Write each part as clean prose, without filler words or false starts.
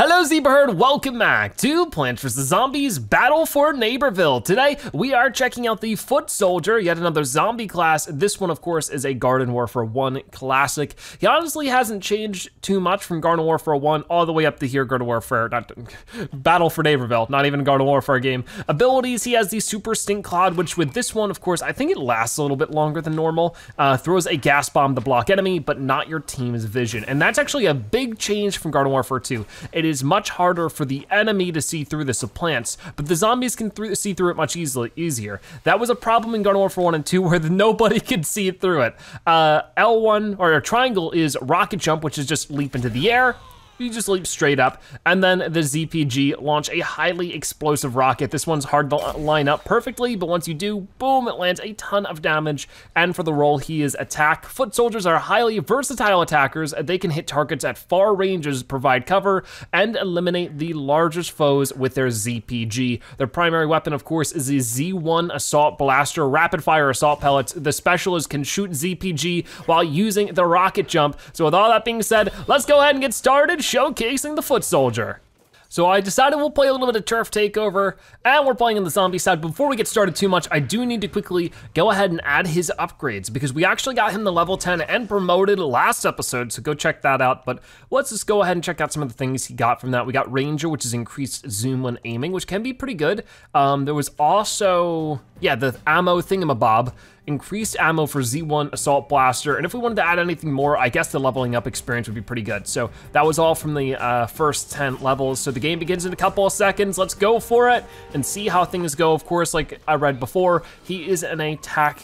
Hello ZebraHerd, welcome back to Plants vs. Zombies Battle for Neighborville. Today, we are checking out the Foot Soldier, yet another zombie class. This one, of course, is a Garden Warfare 1 classic. He honestly hasn't changed too much from Garden Warfare 1 all the way up to here, Battle for Neighborville, not even Garden Warfare game. Abilities, he has the Super Stink Cloud, which with this one, of course, I think it lasts a little bit longer than normal. Throws a gas bomb to block enemy, but not your team's vision. And that's actually a big change from Garden Warfare 2. It is much harder for the enemy to see through this of plants, but the zombies can see through it much easier. That was a problem in Garden Warfare 1 and 2 where nobody could see through it. L1, or triangle, is rocket jump, which is just leap into the air. You just leap straight up. And then the ZPG, launch a highly explosive rocket. This one's hard to line up perfectly, but once you do, boom, it lands a ton of damage. And for the role, he is attack. Foot soldiers are highly versatile attackers. They can hit targets at far ranges, provide cover, and eliminate the largest foes with their ZPG. Their primary weapon, of course, is the Z1 Assault Blaster, rapid fire assault pellets. The specialist can shoot ZPG while using the rocket jump. So with all that being said, let's go ahead and get started showcasing the Foot Soldier. So I decided we'll play a little bit of Turf Takeover, and we're playing on the zombie side. Before we get started too much, I do need to quickly go ahead and add his upgrades, because we actually got him to level 10 and promoted last episode, so go check that out. But let's just go ahead and check out some of the things he got from that. We got Ranger, which is increased zoom when aiming, which can be pretty good. There was also, yeah, the ammo thingamabob, increased ammo for Z1 Assault Blaster, and if we wanted to add anything more, I guess the leveling up experience would be pretty good. So that was all from the first 10 levels. So the game begins in a couple of seconds. Let's go for it and see how things go. Of course, like I read before, he is an attack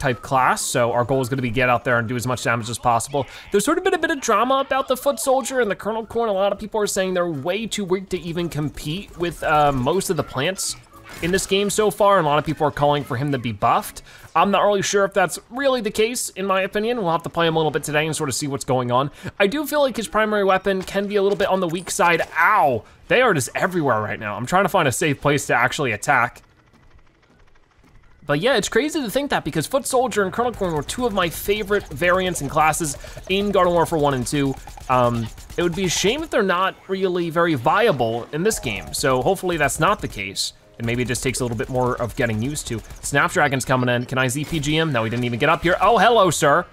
type class, so our goal is gonna be get out there and do as much damage as possible. There's sort of been a bit of drama about the Foot Soldier and the Kernel Corn. A lot of people are saying they're way too weak to even compete with most of the plants in this game so far, and a lot of people are calling for him to be buffed. I'm not really sure if that's really the case, in my opinion. We'll have to play him a little bit today and sort of see what's going on. I do feel like his primary weapon can be a little bit on the weak side. Ow, they are just everywhere right now. I'm trying to find a safe place to actually attack. But yeah, it's crazy to think that, because Foot Soldier and Kernel Corn were two of my favorite variants and classes in Garden Warfare 1 and 2. It would be a shame if they're not really very viable in this game. So hopefully that's not the case, and maybe it just takes a little bit more of getting used to. Snapdragon's coming in. Can I ZPG him? No, he didn't even get up here. Oh, hello, sir.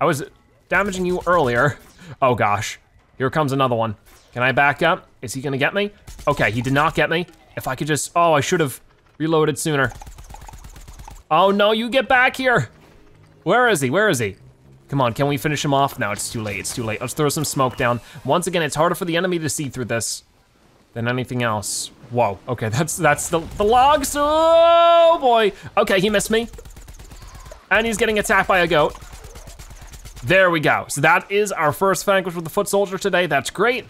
I was damaging you earlier. Oh gosh, here comes another one. Can I back up? Is he gonna get me? Okay, he did not get me. If I could just, oh, I should have reloaded sooner. Oh no, you get back here. Where is he, where is he? Come on, can we finish him off? No, it's too late, it's too late. Let's throw some smoke down. Once again, it's harder for the enemy to see through this than anything else. Whoa, okay, that's the logs, oh boy. Okay, he missed me. And he's getting attacked by a goat. There we go. So that is our first vanquish with the Foot Soldier today. That's great.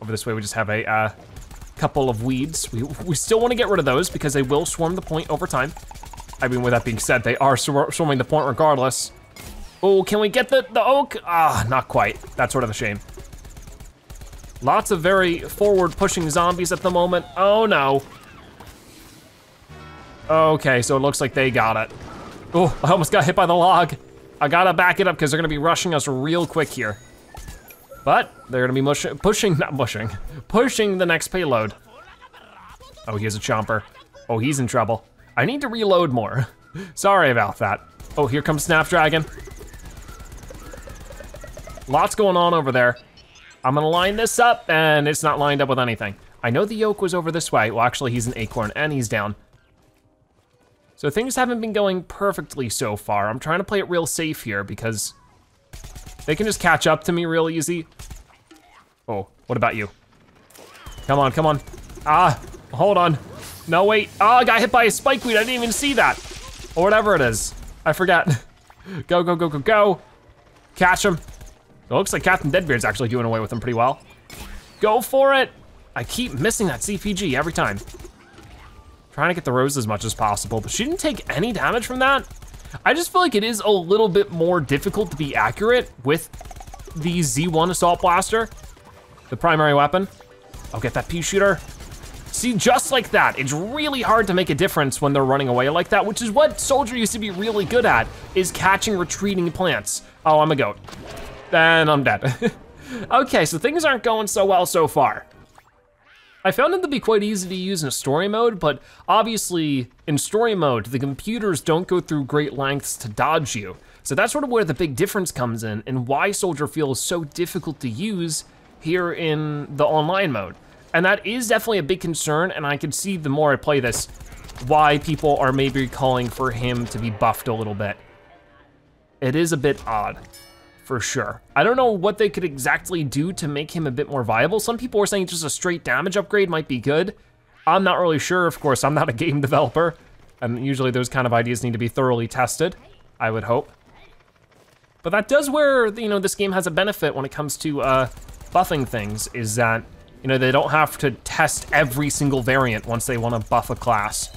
Over this way, we just have a couple of weeds. We still wanna get rid of those because they will swarm the point over time. I mean, with that being said, they are swarming the point regardless. Oh, can we get the oak? Ah, not quite. That's sort of a shame. Lots of very forward-pushing zombies at the moment. Oh no. Okay, so it looks like they got it. Oh, I almost got hit by the log. I gotta back it up because they're gonna be rushing us real quick here. But they're gonna be pushing the next payload. Oh, here's a chomper. Oh, he's in trouble. I need to reload more. Sorry about that. Oh, here comes Snapdragon. Lots going on over there. I'm gonna line this up, and it's not lined up with anything. I know the yoke was over this way. Well, actually, he's an acorn, and he's down. So things haven't been going perfectly so far. I'm trying to play it real safe here, because they can just catch up to me real easy. Oh, what about you? Come on, come on. Ah, hold on. No, wait. Oh, I got hit by a spikeweed. I didn't even see that. Or whatever it is. I forgot. Go, go, go, go, go. Catch him. It looks like Captain Deadbeard's actually doing away with him pretty well. Go for it. I keep missing that CPG every time. Trying to get the Rose as much as possible, but she didn't take any damage from that. I just feel like it is a little bit more difficult to be accurate with the Z1 Assault Blaster, the primary weapon. I'll get that Pea Shooter. See, just like that, it's really hard to make a difference when they're running away like that, which is what Soldier used to be really good at, is catching retreating plants. Oh, I'm a goat. Then I'm dead. Okay, so things aren't going so well so far. I found it to be quite easy to use in a story mode, but obviously in story mode, the computers don't go through great lengths to dodge you. So that's sort of where the big difference comes in and why Soldier feels so difficult to use here in the online mode. And that is definitely a big concern, and I can see the more I play this, why people are maybe calling for him to be buffed a little bit. It is a bit odd, for sure. I don't know what they could exactly do to make him a bit more viable. Some people were saying just a straight damage upgrade might be good. I'm not really sure, of course, I'm not a game developer, and usually those kind of ideas need to be thoroughly tested, I would hope. But that does where, you know, this game has a benefit when it comes to buffing things, is that, you know, they don't have to test every single variant once they want to buff a class.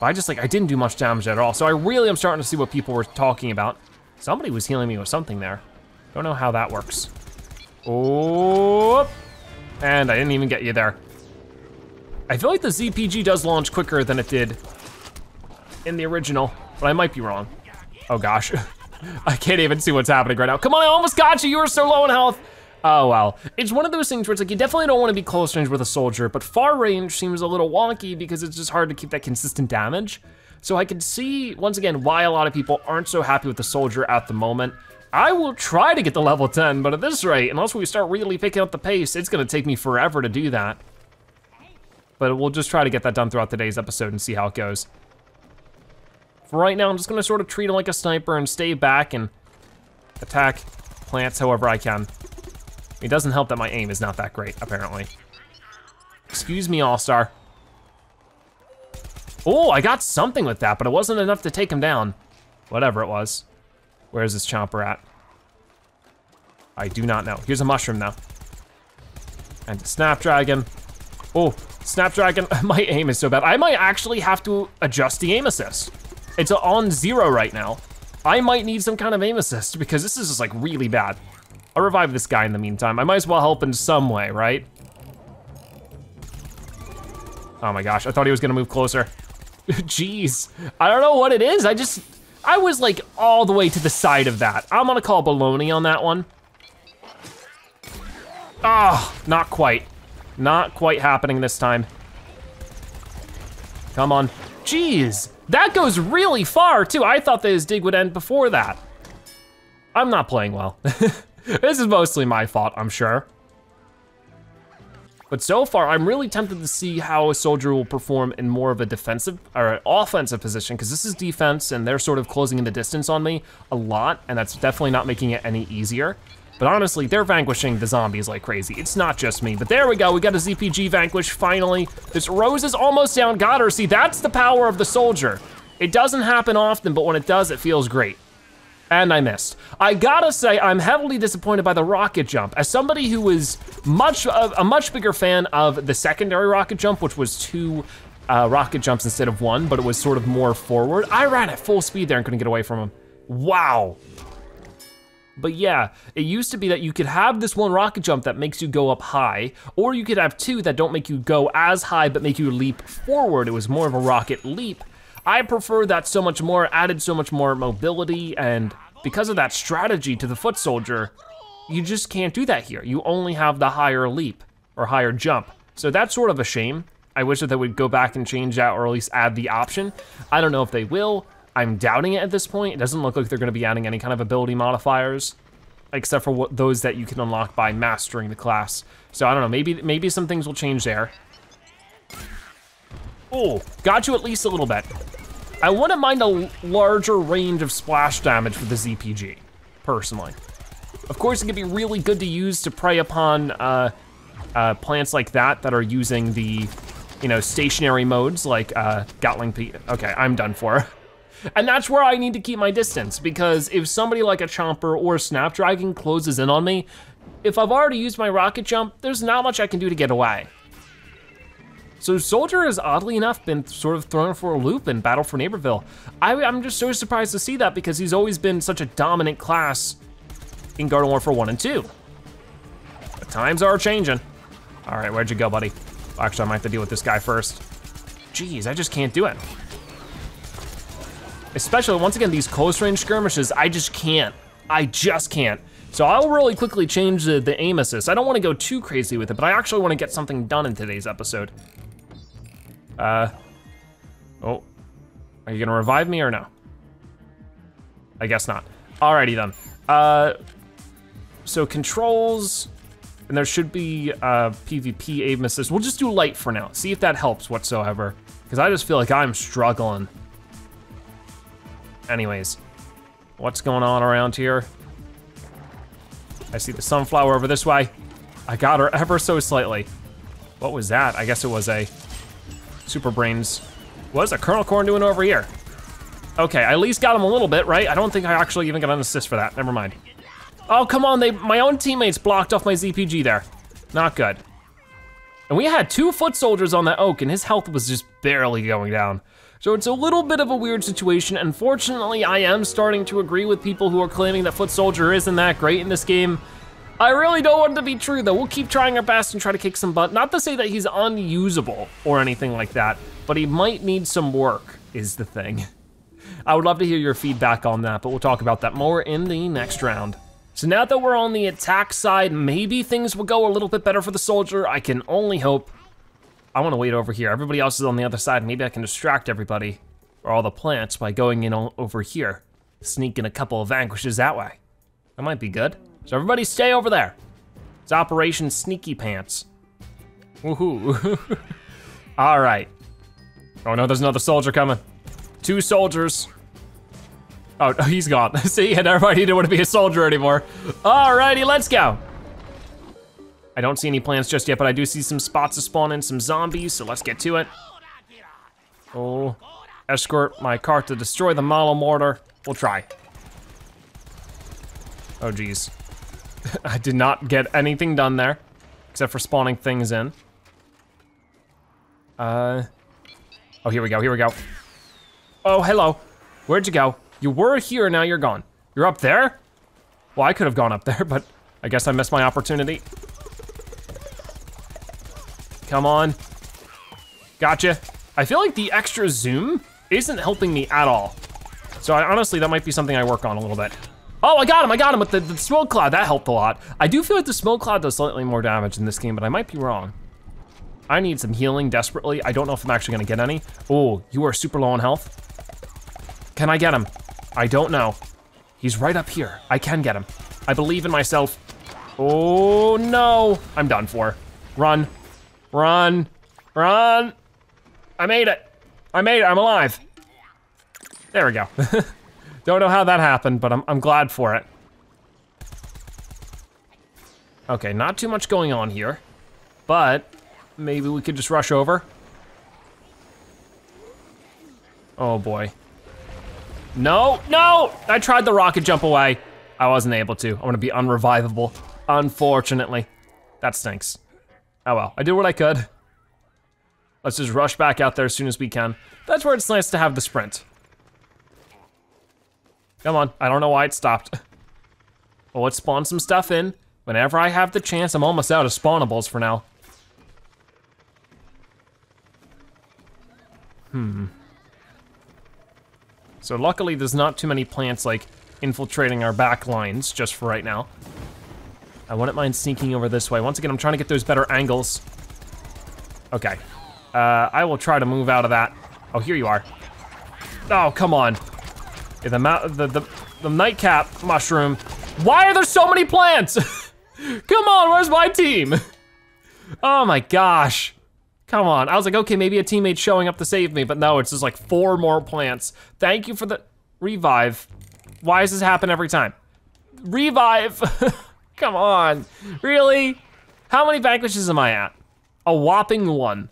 But I just, like, I didn't do much damage at all, so I really am starting to see what people were talking about. Somebody was healing me with something there. Don't know how that works. Oh, and I didn't even get you there. I feel like the ZPG does launch quicker than it did in the original, but I might be wrong. Oh gosh, I can't even see what's happening right now. Come on, I almost got you were so low in health. Oh well, it's one of those things where it's like you definitely don't wanna be close range with a soldier, but far range seems a little wonky because it's just hard to keep that consistent damage. So I can see, once again, why a lot of people aren't so happy with the soldier at the moment. I will try to get to level 10, but at this rate, unless we start really picking up the pace, it's gonna take me forever to do that. But we'll just try to get that done throughout today's episode and see how it goes. For right now, I'm just gonna sort of treat him like a sniper and stay back and attack plants however I can. It doesn't help that my aim is not that great, apparently. Excuse me, All-Star. Oh, I got something with that, but it wasn't enough to take him down. Whatever it was. Where's this Chomper at? I do not know. Here's a mushroom though. And Snapdragon. Oh, Snapdragon, my aim is so bad. I might actually have to adjust the aim assist. It's on 0 right now. I might need some kind of aim assist because this is just like really bad. I'll revive this guy in the meantime. I might as well help in some way, right? Oh my gosh, I thought he was gonna move closer. Jeez, I don't know what it is. I was like all the way to the side of that. I'm gonna call baloney on that one. Ah, oh, not quite. Not quite happening this time. Come on. Jeez, that goes really far too. I thought that his dig would end before that. I'm not playing well. This is mostly my fault, I'm sure. But so far, I'm really tempted to see how a soldier will perform in more of a defensive or an offensive position, because this is defense and they're sort of closing in the distance on me a lot, and that's definitely not making it any easier. But honestly, they're vanquishing the zombies like crazy. It's not just me, but there we go. We got a ZPG vanquish, finally. This Rose is almost down, got her. See, that's the power of the soldier. It doesn't happen often, but when it does, it feels great. And I missed. I gotta say, I'm heavily disappointed by the rocket jump. As somebody who was a much bigger fan of the secondary rocket jump, which was 2 rocket jumps instead of 1, but it was sort of more forward. I ran at full speed there and couldn't get away from him. Wow. But yeah, it used to be that you could have this 1 rocket jump that makes you go up high, or you could have 2 that don't make you go as high, but make you leap forward. It was more of a rocket leap. I prefer that so much more, added so much more mobility, and because of that strategy to the foot soldier, you just can't do that here. You only have the higher leap or higher jump. So that's sort of a shame. I wish that they would go back and change that, or at least add the option. I don't know if they will. I'm doubting it at this point. It doesn't look like they're gonna be adding any kind of ability modifiers, except for those that you can unlock by mastering the class. So I don't know, maybe some things will change there. Oh, got you at least a little bit. I wouldn't mind a larger range of splash damage for the ZPG, personally. Of course, it could be really good to use to prey upon plants like that are using the, you know, stationary modes like Gatling Pea. Okay, I'm done for. And that's where I need to keep my distance, because if somebody like a Chomper or a Snapdragon closes in on me, if I've already used my rocket jump, there's not much I can do to get away. So Soldier has oddly enough been sort of thrown for a loop in Battle for Neighborville. I'm just so surprised to see that, because he's always been such a dominant class in Garden Warfare 1 and 2. The times are changing. All right, where'd you go, buddy? Actually, I might have to deal with this guy first. Jeez, I just can't do it. Especially, once again, these close range skirmishes, I just can't. So I'll really quickly change the aim assist. I don't wanna go too crazy with it, but I actually wanna get something done in today's episode. Oh, are you gonna revive me or no? I guess not. Alrighty then. So controls, and there should be PvP aim assist. We'll just do light for now, see if that helps whatsoever, because I just feel like I'm struggling. Anyways, what's going on around here? I see the sunflower over this way. I got her ever so slightly. What was that? I guess it was a Super Brains. What is a Kernel Corn doing over here? Okay, I at least got him a little bit, right? I don't think I actually even got an assist for that, never mind. Oh, come on, my own teammates blocked off my ZPG there. Not good. And we had 2 foot soldiers on that oak and his health was just barely going down. So it's a little bit of a weird situation. Unfortunately, I am starting to agree with people who are claiming that Foot Soldier isn't that great in this game. I really don't want it to be true though. We'll keep trying our best and try to kick some butt. Not to say that he's unusable or anything like that, but he might need some work is the thing. I would love to hear your feedback on that, but we'll talk about that more in the next round. So now that we're on the attack side, maybe things will go a little bit better for the soldier. I can only hope. I wanna wait over here. Everybody else is on the other side. Maybe I can distract everybody or all the plants by going in over here, sneaking a couple of vanquishes that way. That might be good. So everybody stay over there. It's Operation Sneaky Pants. Woohoo. All right. Oh no, there's another soldier coming. 2 soldiers. Oh, he's gone. See, and everybody didn't wanna be a soldier anymore. All righty, let's go. I don't see any plants just yet, but I do see some spots to spawn in some zombies, so let's get to it. Oh, escort my cart to destroy the model mortar. We'll try. Oh geez. I did not get anything done there, except for spawning things in. Oh, here we go, here we go. Oh, hello. Where'd you go? You were here, now you're gone. You're up there? Well, I could have gone up there, but I guess I missed my opportunity. Come on. Gotcha. I feel like the extra zoom isn't helping me at all. So I, honestly, that might be something I work on a little bit. Oh, I got him with the smoke cloud. That helped a lot. I do feel like the smoke cloud does slightly more damage in this game, but I might be wrong. I need some healing desperately. I don't know if I'm actually gonna get any. Oh, you are super low on health. Can I get him? I don't know. He's right up here. I can get him. I believe in myself. Oh no, I'm done for. Run. Run, run. I made it. I made it, I'm alive. There we go. Don't know how that happened, but I'm glad for it. Okay, not too much going on here, but maybe we could just rush over. Oh boy. No, no! I tried the rocket jump away. I wasn't able to. I'm gonna be unrevivable, unfortunately. That stinks. Oh well, I did what I could. Let's just rush back out there as soon as we can. That's where it's nice to have the sprint. Come on, I don't know why it stopped. Well, let's spawn some stuff in. Whenever I have the chance, I'm almost out of spawnables for now. So luckily there's not too many plants like infiltrating our back lines just for right now. I wouldn't mind sneaking over this way. Once again, I'm trying to get those better angles. Okay, I will try to move out of that. Oh, here you are. Oh, come on. Yeah, the nightcap mushroom. Why are there so many plants? Come on, where's my team? Oh my gosh. Come on, I was like, okay, maybe a teammate's showing up to save me, but no, it's just like 4 more plants. Thank you for the revive. Why does this happen every time? Revive. Come on, really? How many vanquishes am I at? A whopping 1.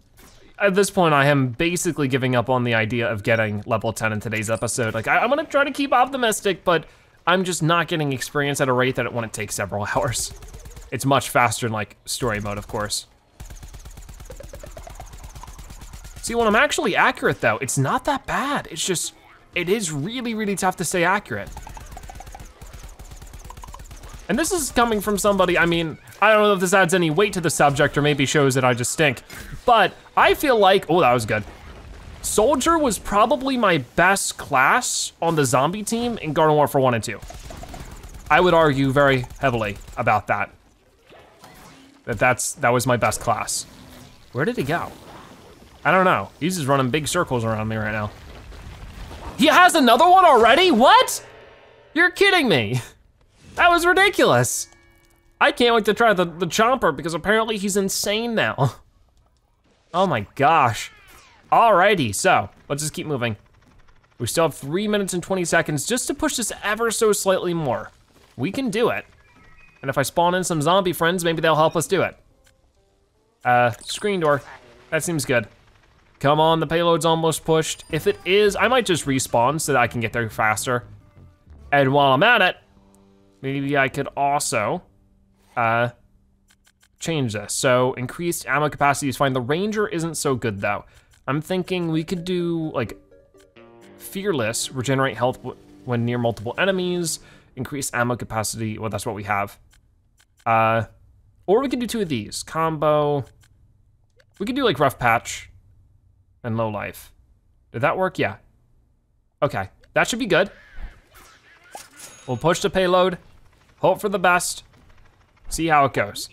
At this point, I am basically giving up on the idea of getting level 10 in today's episode. Like, I'm gonna try to keep optimistic, but I'm just not getting experience at a rate that it wouldn't take several hours. It's much faster in like story mode, of course. See, when I'm actually accurate though, it's not that bad. It's just, it is really, really tough to stay accurate. And this is coming from somebody, I mean, I don't know if this adds any weight to the subject or maybe shows that I just stink, but I feel like, oh, that was good. Soldier was probably my best class on the zombie team in Garden Warfare 1 and 2. I would argue very heavily about that. That was my best class. Where did he go? I don't know. He's just running big circles around me right now. He has another one already? What? You're kidding me. That was ridiculous. I can't wait to try the Chomper because apparently he's insane now. Oh my gosh. Alrighty, so let's just keep moving. We still have 3 minutes and 20 seconds just to push this ever so slightly more. We can do it. And if I spawn in some zombie friends, maybe they'll help us do it. Screen door, that seems good. Come on, the payload's almost pushed. If it is, I might just respawn so that I can get there faster. And while I'm at it, maybe I could also change this. So increased ammo capacity is fine. The Ranger isn't so good though. I'm thinking we could do like Fearless, regenerate health when near multiple enemies, increase ammo capacity, well that's what we have. Or we could do two of these, combo. We could do like Rough Patch and Low Life. Did that work? Yeah. Okay, that should be good. We'll push the payload, hope for the best, see how it goes.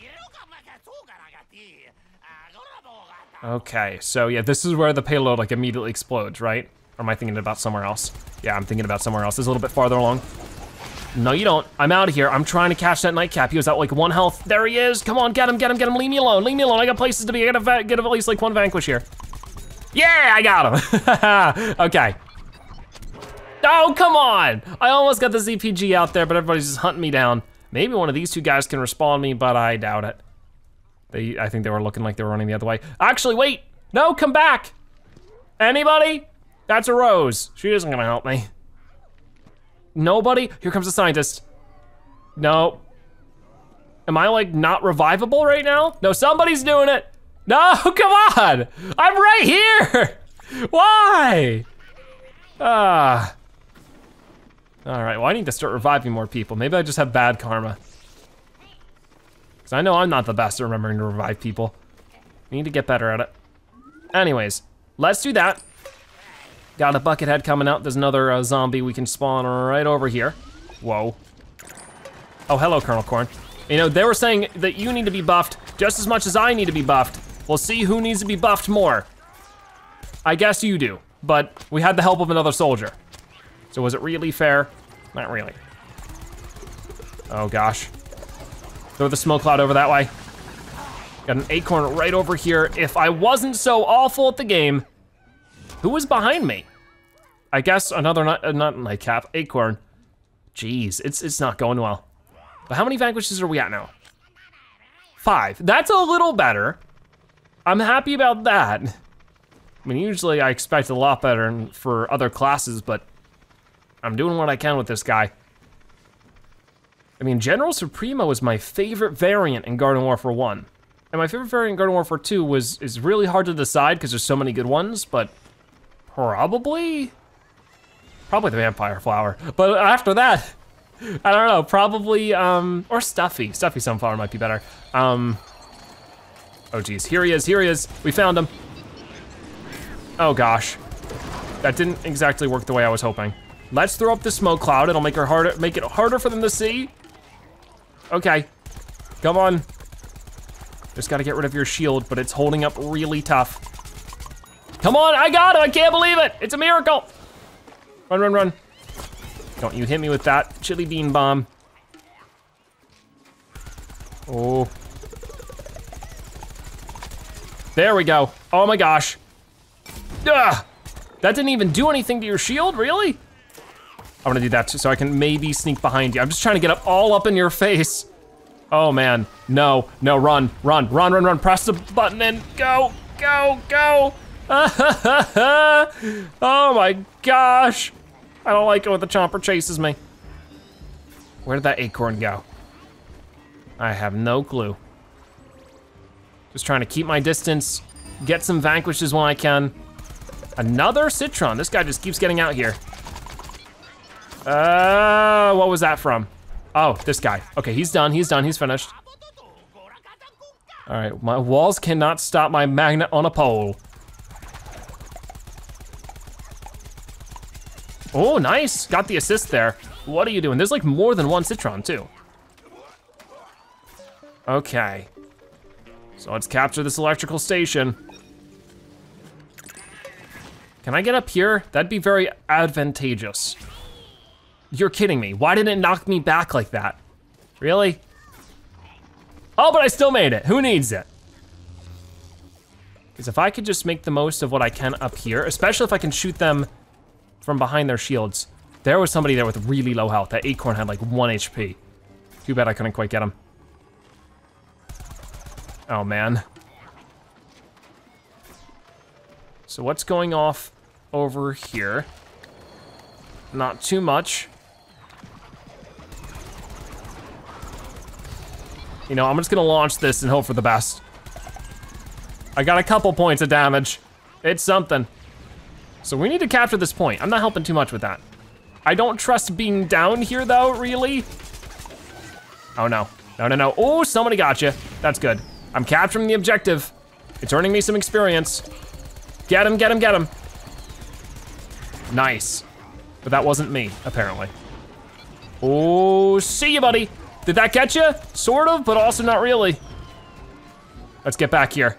Okay, so yeah, this is where the payload like immediately explodes, right? Or am I thinking about somewhere else? Yeah, I'm thinking about somewhere else. It's a little bit farther along. No, you don't. I'm out of here. I'm trying to catch that Nightcap. He was at like 1 health. There he is. Come on, get him, get him, get him. Leave me alone, leave me alone. I got places to be. I gotta get at least like 1 vanquish here. Yeah, I got him. Okay. Oh, come on. I almost got the ZPG out there, but everybody's just hunting me down. Maybe one of these two guys can respawn me, but I doubt it. I think they were looking like they were running the other way. Actually, wait. No, come back. Anybody? That's a Rose. She isn't gonna help me. Nobody? Here comes the Scientist. No. Am I like not revivable right now? No, somebody's doing it. No, come on. I'm right here. Why? All right, well I need to start reviving more people. Maybe I just have bad karma. Cause I know I'm not the best at remembering to revive people. I need to get better at it. Anyways, let's do that. Got a bucket head coming out. There's another zombie we can spawn right over here. Whoa. Oh, hello, Kernel Corn. You know, they were saying that you need to be buffed just as much as I need to be buffed. We'll see who needs to be buffed more. I guess you do, but we had the help of another soldier. So was it really fair? Not really. Oh gosh. Throw the smoke cloud over that way. Got an acorn right over here. If I wasn't so awful at the game, who was behind me? I guess another not Nightcap, Acorn. Jeez, it's not going well. But how many vanquishes are we at now? 5, that's a little better. I'm happy about that. I mean, usually I expect a lot better for other classes, but I'm doing what I can with this guy. I mean, General Supremo is my favorite variant in Garden Warfare 1. And my favorite variant in Garden Warfare 2 is really hard to decide because there's so many good ones, but Probably the Vampire Flower. But after that, I don't know, probably, or Stuffy. Stuffy Sunflower might be better. Oh geez, here he is, here he is. We found him. Oh gosh, that didn't exactly work the way I was hoping. Let's throw up the smoke cloud, it'll make it harder for them to see. Okay, come on. Just gotta get rid of your shield, but it's holding up really tough. Come on, I got him, I can't believe it. It's a miracle. Run, run, run. Don't you hit me with that chili bean bomb. Oh. There we go, oh my gosh. Ugh. That didn't even do anything to your shield, really? I'm gonna do that so I can maybe sneak behind you. I'm just trying to get up all up in your face. Oh man, no, no, run, run, run, run, run. Press the button and go, go, go. Oh my gosh. I don't like it when the Chomper chases me. Where did that acorn go? I have no clue. Just trying to keep my distance, get some vanquishes when I can. Another Citron, this guy just keeps getting out here. What was that from? Oh, this guy. Okay, he's done, he's done, he's finished. All right, my walls cannot stop my magnet on a pole. Oh, nice, got the assist there. What are you doing? There's like more than one Citron too. Okay, so let's capture this electrical station. Can I get up here? That'd be very advantageous. You're kidding me. Why didn't it knock me back like that? Really? Oh, but I still made it. Who needs it? Because if I could just make the most of what I can up here, especially if I can shoot them from behind their shields. There was somebody there with really low health. That Acorn had like 1 HP. Too bad I couldn't quite get him. Oh man. So what's going off over here? Not too much. You know, I'm just gonna launch this and hope for the best. I got a couple points of damage. It's something. So we need to capture this point. I'm not helping too much with that. I don't trust being down here though, really. Oh no, no, no, no. Oh, somebody got you. That's good. I'm capturing the objective. It's earning me some experience. Get him, get him, get him. Nice. But that wasn't me, apparently. Oh, see you, buddy. Did that get you? Sort of, but also not really. Let's get back here.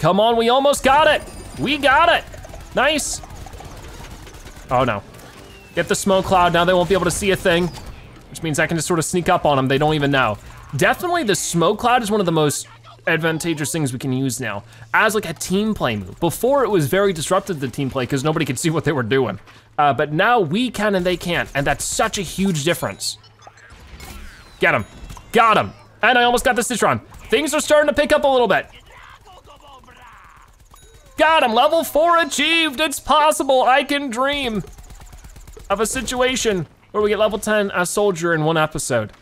Come on, we almost got it. We got it. Nice. Oh no. Get the smoke cloud, now they won't be able to see a thing, which means I can just sort of sneak up on them, they don't even know. Definitely the smoke cloud is one of the most advantageous things we can use now as like a team play move. Before it was very disruptive to team play because nobody could see what they were doing. But now we can and they can't, and that's such a huge difference. Get him, got him. And I almost got the Citron. Things are starting to pick up a little bit. Got him, level 4 achieved. It's possible, I can dream of a situation where we get level 10 as Soldier in 1 episode.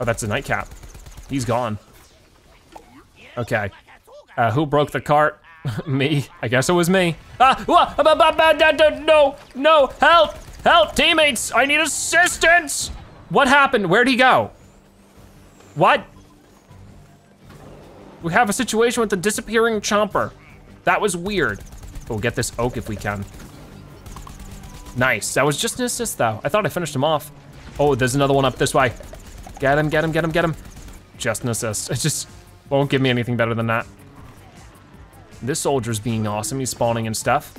Oh, that's a Nightcap. He's gone. Okay, who broke the cart? Me, I guess it was me. No, no, help, help, teammates, I need assistance. What happened, where'd he go? What? We have a situation with the disappearing Chomper. That was weird. We'll get this oak if we can. Nice, that was just an assist though. I thought I finished him off. Oh, there's another one up this way. Get him, get him, get him, get him. Just an assist, it just, won't give me anything better than that. This Soldier's being awesome, he's spawning and stuff.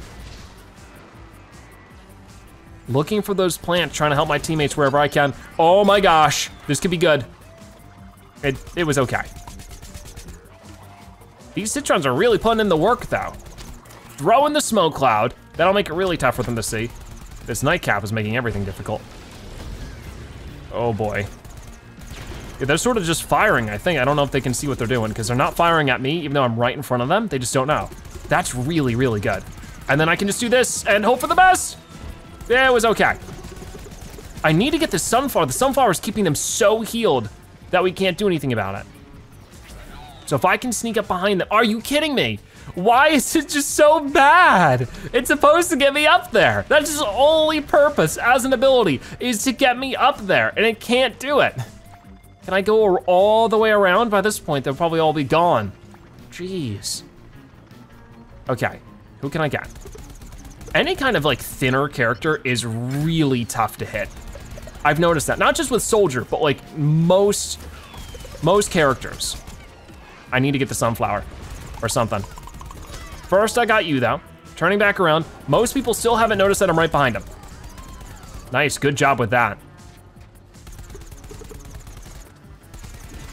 Looking for those plants, trying to help my teammates wherever I can. Oh my gosh, this could be good. It was okay. These Citrons are really putting in the work though. Throw in the smoke cloud, that'll make it really tough for them to see. This Nightcap is making everything difficult. Oh boy. Yeah, they're sort of just firing, I think. I don't know if they can see what they're doing because they're not firing at me even though I'm right in front of them, they just don't know. That's really, really good. And then I can just do this and hope for the best. Yeah, it was okay. I need to get the Sunflower. The Sunflower is keeping them so healed that we can't do anything about it. So if I can sneak up behind them, are you kidding me? Why is it just so bad? It's supposed to get me up there. That's its only purpose as an ability is to get me up there and it can't do it. Can I go all the way around? By this point, they'll probably all be gone. Jeez. Okay, who can I get? Any kind of like thinner character is really tough to hit. I've noticed that, not just with Soldier, but like most characters. I need to get the Sunflower or something. First, I got you though. Turning back around, most people still haven't noticed that I'm right behind them. Nice, good job with that.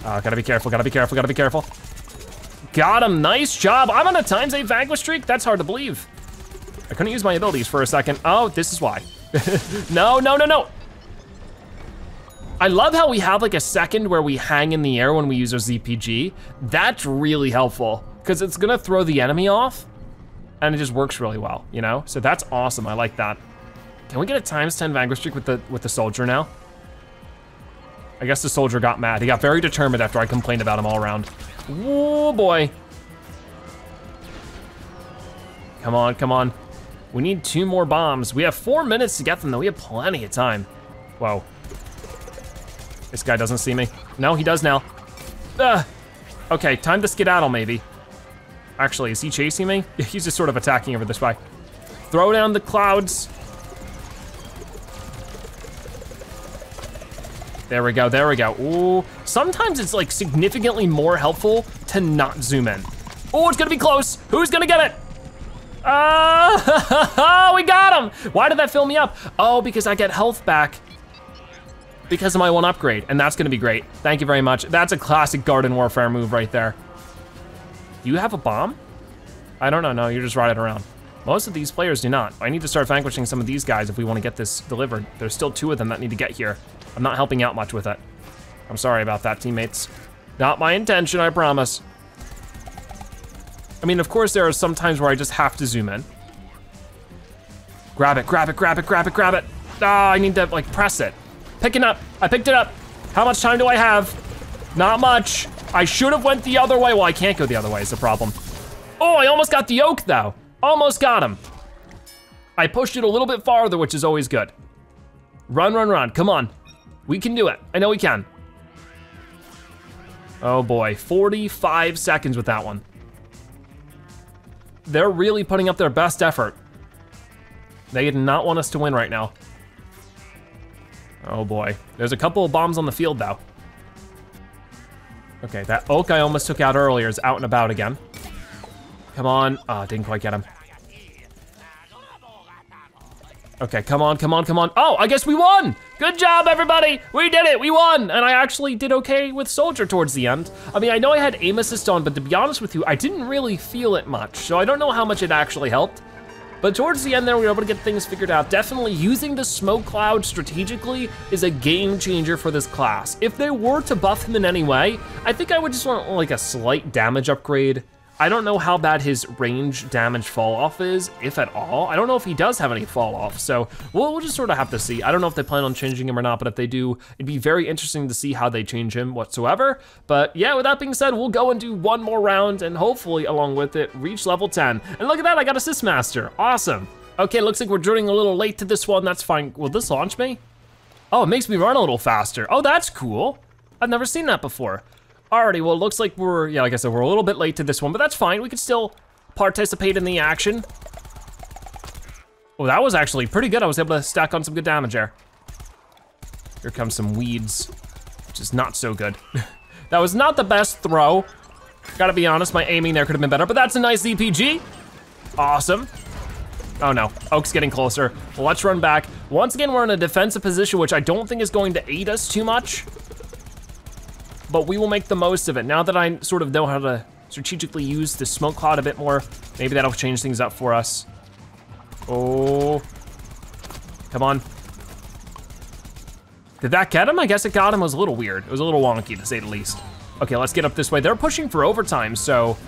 Gotta be careful, gotta be careful, gotta be careful. Got him, nice job. I'm on a times 8 vanquish streak, that's hard to believe. I couldn't use my abilities for a second. Oh, this is why. No, no, no, no. I love how we have like a second where we hang in the air when we use our ZPG. That's really helpful, because it's gonna throw the enemy off and it just works really well, you know? So that's awesome, I like that. Can we get a times 10 vanquish streak with the Soldier now? I guess the Soldier got mad. He got very determined after I complained about him all around. Oh boy. Come on, come on. We need 2 more bombs. We have 4 minutes to get them though. We have plenty of time. Whoa. This guy doesn't see me. No, he does now. Ugh. Okay, time to skedaddle maybe. Actually, is he chasing me? He's just sort of attacking over this way. Throw down the clouds. There we go, there we go. Ooh, sometimes it's like significantly more helpful to not zoom in. Ooh, it's gonna be close. Who's gonna get it? Oh, we got him. Why did that fill me up? Oh, because I get health back because of my one upgrade, and that's gonna be great. Thank you very much. That's a classic Garden Warfare move right there. Do you have a bomb? I don't know, no, you're just riding around. Most of these players do not. I need to start vanquishing some of these guys if we want to get this delivered. There's still two of them that need to get here. I'm not helping out much with it. I'm sorry about that, teammates. Not my intention, I promise. I mean, of course, there are some times where I just have to zoom in. Grab it, grab it, grab it, grab it, grab it. Ah, I need to, like, press it. Picking up, I picked it up. How much time do I have? Not much. I should have went the other way. Well, I can't go the other way is the problem. Oh, I almost got the oak, though. Almost got him. I pushed it a little bit farther, which is always good. Run, run, run, come on. We can do it, I know we can. Oh boy, 45 seconds with that one. They're really putting up their best effort. They did not want us to win right now. Oh boy, there's a couple of bombs on the field though. Okay, that oak I almost took out earlier is out and about again. Come on, oh, didn't quite get him. Okay, come on, come on, come on. Oh, I guess we won! Good job, everybody! We did it, we won! And I actually did okay with Soldier towards the end. I mean, I know I had aim assist on, but to be honest with you, I didn't really feel it much, so I don't know how much it actually helped. But towards the end there, we were able to get things figured out. Definitely using the smoke cloud strategically is a game changer for this class. If they were to buff him in any way, I think I would just want like a slight damage upgrade. I don't know how bad his range damage fall off is, if at all. I don't know if he does have any fall off, so we'll just sort of have to see. I don't know if they plan on changing him or not, but if they do, it'd be very interesting to see how they change him whatsoever. But yeah, with that being said, we'll go and do one more round and hopefully, along with it, reach level 10. And look at that, I got Assist Master, awesome. Okay, looks like we're joining a little late to this one, that's fine. Will this launch me? Oh, it makes me run a little faster. Oh, that's cool. I've never seen that before. Alrighty, well it looks like we're, yeah, like I said, we're a little bit late to this one, but that's fine, we can still participate in the action. Oh, that was actually pretty good. I was able to stack on some good damage there. Here comes some weeds, which is not so good. That was not the best throw. Gotta be honest, my aiming there could have been better, but that's a nice ZPG. Awesome. Oh no, Oak's getting closer. Well, let's run back. Once again, we're in a defensive position, which I don't think is going to aid us too much, but we will make the most of it. Now that I sort of know how to strategically use the smoke cloud a bit more, maybe that'll change things up for us. Oh, come on. Did that get him? I guess it got him. It was a little weird. It was a little wonky, to say the least. Okay, let's get up this way. They're pushing for overtime, so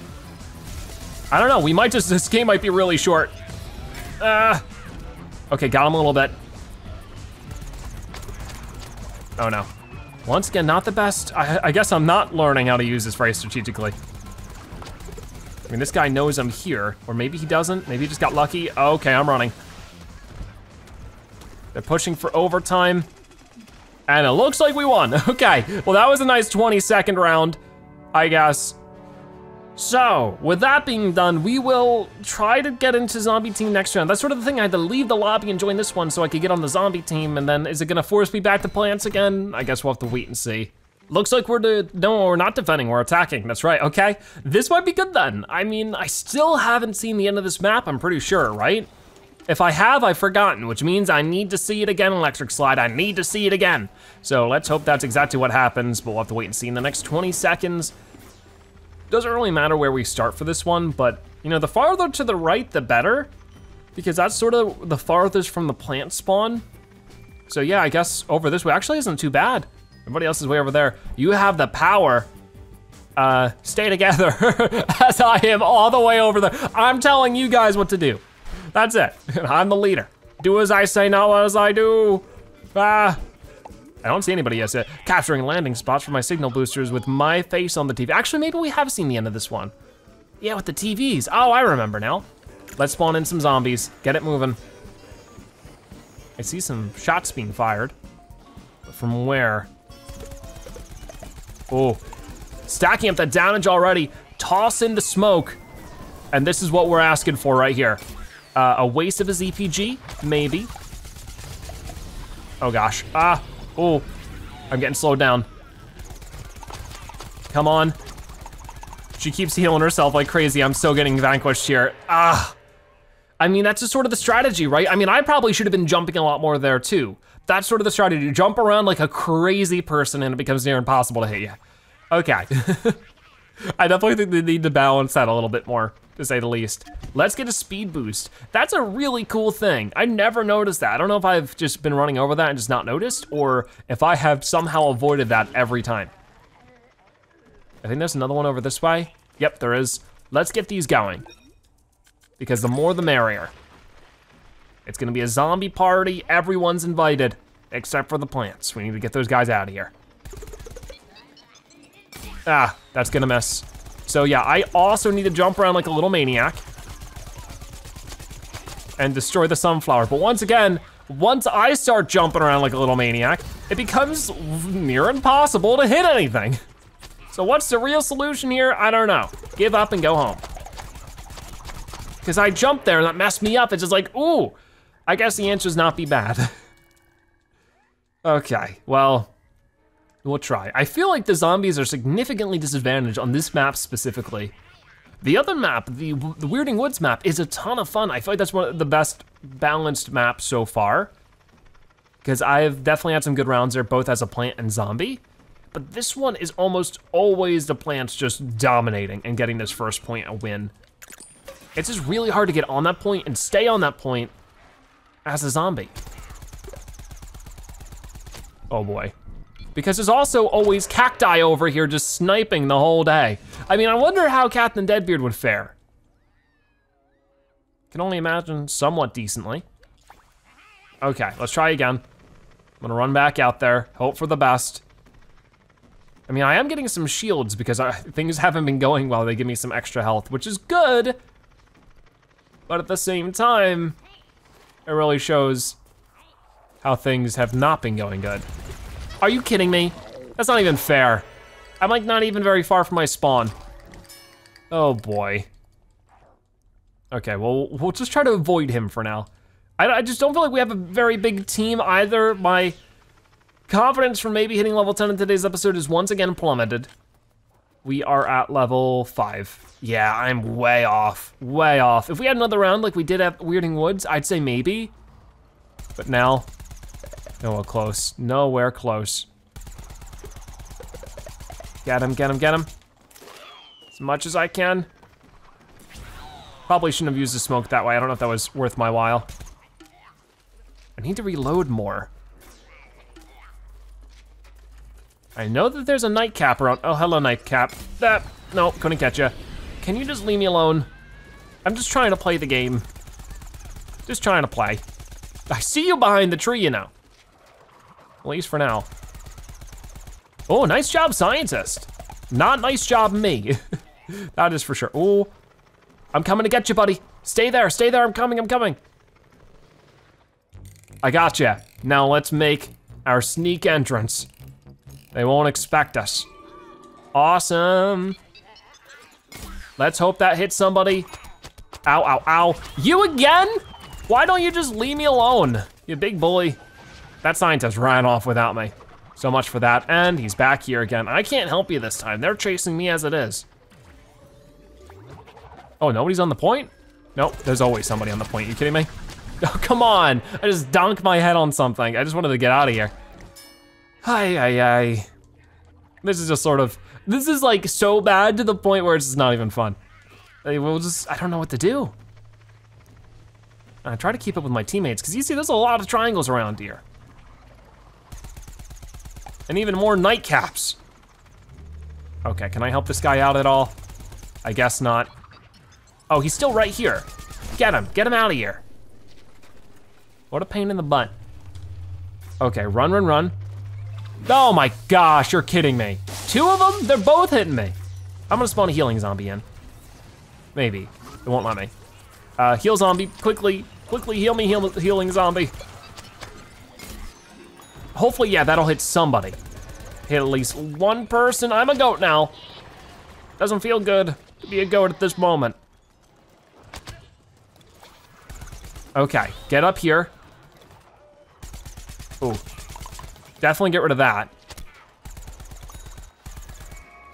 I don't know, we might just, this game might be really short. Okay, got him a little bit. Oh no. Once again, not the best. I guess I'm not learning how to use this very strategically. I mean, this guy knows I'm here, or maybe he doesn't. Maybe he just got lucky. Okay, I'm running. They're pushing for overtime, and it looks like we won. Okay, well that was a nice 20-second round, I guess. So, with that being done, we will try to get into zombie team next round. That's sort of the thing, I had to leave the lobby and join this one so I could get on the zombie team, and then is it gonna force me back to plants again? I guess we'll have to wait and see. Looks like no, we're not defending, we're attacking, that's right, okay. This might be good then. I mean, I still haven't seen the end of this map, I'm pretty sure, right? If I have, I've forgotten, which means I need to see it again, Electric Slide, I need to see it again. So let's hope that's exactly what happens, but we'll have to wait and see in the next 20 seconds. Doesn't really matter where we start for this one, but you know, the farther to the right, the better, because that's sort of the farthest from the plant spawn. So yeah, I guess over this way actually isn't too bad. Everybody else is way over there. You have the power. Stay together as I am all the way over there. I'm telling you guys what to do. That's it, I'm the leader. Do as I say, not as I do. I don't see anybody else yet. Capturing landing spots for my signal boosters with my face on the TV. Actually, maybe we have seen the end of this one. Yeah, with the TVs. Oh, I remember now. Let's spawn in some zombies. Get it moving. I see some shots being fired. But from where? Oh, stacking up the damage already. Toss in the smoke. And this is what we're asking for right here. A waste of a ZPG, maybe. Oh gosh, ah. Oh, I'm getting slowed down. Come on. She keeps healing herself like crazy. I'm still getting vanquished here. Ah. I mean, that's just sort of the strategy, right? I mean, I probably should have been jumping a lot more there too. That's sort of the strategy. You jump around like a crazy person and it becomes near impossible to hit you. Okay. I definitely think they need to balance that a little bit more, to say the least. Let's get a speed boost. That's a really cool thing. I never noticed that. I don't know if I've just been running over that and just not noticed, or if I have somehow avoided that every time. I think there's another one over this way. Yep, there is. Let's get these going, because the more the merrier. It's gonna be a zombie party. Everyone's invited, except for the plants. We need to get those guys out of here. Ah, that's gonna miss. So yeah, I also need to jump around like a little maniac and destroy the sunflower. But once again, once I start jumping around like a little maniac, it becomes near impossible to hit anything. So what's the real solution here? I don't know. Give up and go home. Because I jumped there and that messed me up. It's just like, ooh, I guess the answer's not be bad. Okay, well, we'll try. I feel like the zombies are significantly disadvantaged on this map specifically. The other map, the Weirding Woods map, is a ton of fun. I feel like that's one of the best balanced maps so far, because I've definitely had some good rounds there, both as a plant and zombie. But this one is almost always the plants just dominating and getting this first point a win. It's just really hard to get on that point and stay on that point as a zombie. Oh boy. Because there's also always cacti over here just sniping the whole day. I mean, I wonder how Captain Deadbeard would fare. Can only imagine somewhat decently. Okay, let's try again. I'm gonna run back out there, hope for the best. I mean, I am getting some shields because things haven't been going well. They give me some extra health, which is good. But at the same time, it really shows how things have not been going good. Are you kidding me? That's not even fair. I'm like not even very far from my spawn. Oh boy. Okay, well, we'll just try to avoid him for now. I just don't feel like we have a very big team either. My confidence for maybe hitting level 10 in today's episode is once again plummeted. We are at level 5. Yeah, I'm way off, way off. If we had another round like we did at Weirding Woods, I'd say maybe, but now, nowhere close, nowhere close. Get him, get him, get him. As much as I can. Probably shouldn't have used the smoke that way. I don't know if that was worth my while. I need to reload more. I know that there's a nightcap around. Oh, hello, nightcap. That, no, couldn't catch you. Can you just leave me alone? I'm just trying to play the game. Just trying to play. I see you behind the tree, you know. At least for now. Oh, nice job, Scientist. Not nice job, me. That is for sure. Oh, I'm coming to get you, buddy. Stay there, I'm coming, I'm coming. I got you. Now let's make our sneak entrance. They won't expect us. Awesome. Let's hope that hits somebody. Ow, ow, ow. You again? Why don't you just leave me alone, you big bully? That scientist ran off without me. So much for that, and he's back here again. I can't help you this time. They're chasing me as it is. Oh, nobody's on the point? Nope, there's always somebody on the point. You kidding me? Oh, come on. I just donked my head on something. I just wanted to get out of here. Ay, ay, ay. This is just sort of, this is like so bad to the point where it's just not even fun. We'll just, I don't know what to do. I try to keep up with my teammates, because you see there's a lot of triangles around here. And even more nightcaps. Okay, can I help this guy out at all? I guess not. Oh, he's still right here. Get him out of here. What a pain in the butt. Okay, run, run, run. Oh my gosh, you're kidding me. Two of them, they're both hitting me. I'm gonna spawn a healing zombie in. Maybe, it won't let me. Heal zombie, quickly, quickly heal me, healing zombie. Hopefully, yeah, that'll hit somebody. Hit at least one person. I'm a goat now. Doesn't feel good to be a goat at this moment. Okay, get up here. Ooh, definitely get rid of that.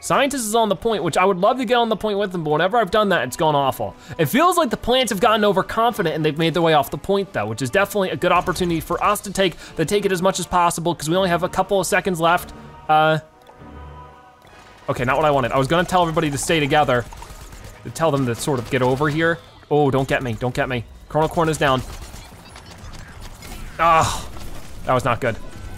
Scientist is on the point, which I would love to get on the point with them, but whenever I've done that, it's gone awful. It feels like the plants have gotten overconfident and they've made their way off the point though, which is definitely a good opportunity for us to take it as much as possible because we only have a couple of seconds left. Okay, not what I wanted. I was gonna tell everybody to stay together, to tell them to sort of get over here. Oh, don't get me, don't get me. Kernel Corn is down. Ah, that was not good.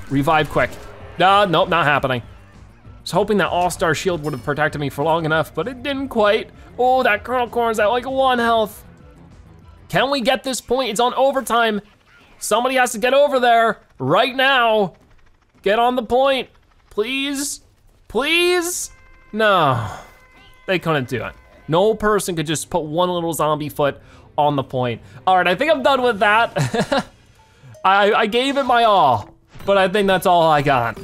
Revive quick. Nope, not happening. I was hoping that All-Star shield would have protected me for long enough, but it didn't quite. Oh, that Kernel Corn's at like 1 health. Can we get this point? It's on overtime. Somebody has to get over there right now. Get on the point, please, please. No, they couldn't do it. No person could just put one little zombie foot on the point. All right, I think I'm done with that. I gave it my all, but I think that's all I got.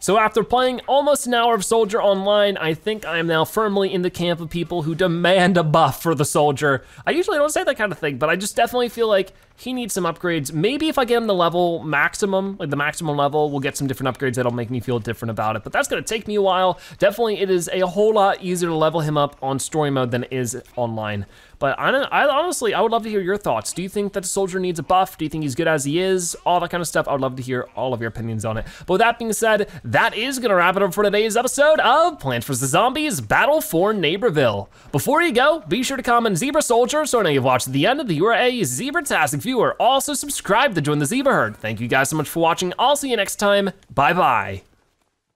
So after playing almost an hour of Soldier Online, I think I am now firmly in the camp of people who demand a buff for the Soldier. I usually don't say that kind of thing, but I just definitely feel like he needs some upgrades. Maybe if I get him the level maximum, like the maximum level, we'll get some different upgrades that'll make me feel different about it, but that's gonna take me a while. Definitely it is a whole lot easier to level him up on story mode than it is online. But I honestly, I would love to hear your thoughts. Do you think that the Soldier needs a buff? Do you think he's good as he is? All that kind of stuff, I would love to hear all of your opinions on it. But with that being said, that is gonna wrap it up for today's episode of Plants vs. Zombies Battle for Neighborville. Before you go, be sure to comment Zebra Soldier so I know you've watched to the end, that you are a Zebra-tastic viewer. Also subscribe to join the ZebraHerd. Thank you guys so much for watching. I'll see you next time. Bye-bye.